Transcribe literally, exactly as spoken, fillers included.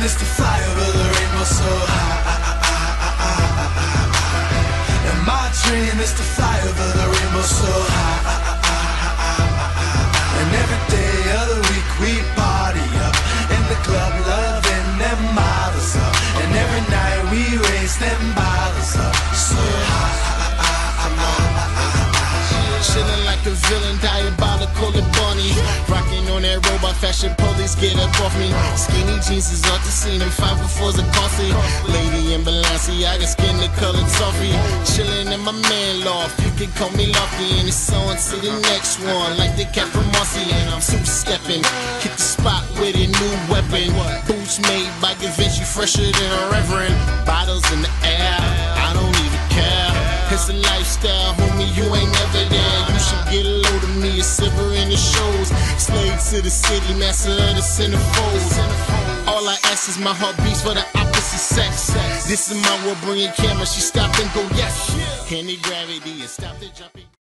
aim is to fly over the rainbow so high, and my dream is to fly over the rainbow so high. And every day of the week we party up in the club, loving them models up, and every night we raise them bottles up so high. Chillin' like the villain, diabolical and bunny. Rockin' on that robot fashion, police get up off me. Skinny jeans is off the scene, and five fours are costly. Lady in Balenciaga, skin the color toffee. Chillin' in my man loft, you can call me Lofty. And it's on to the next one, like the cat from Marcy. And I'm two-steppin', hit the spot with a new weapon. Boots made by Da Vinci, fresher than a reverend. Bottles in the air, I don't even care. It's a lifestyle, homie, you ain't never there. You should get a load of me, a silver in the shows. Slave to the city, master of the centerfolds. All I ask is my heart beats for the opposite sex. This is my world, bring your camera, she stopped and go yes. Handy gravity and stop the jumping.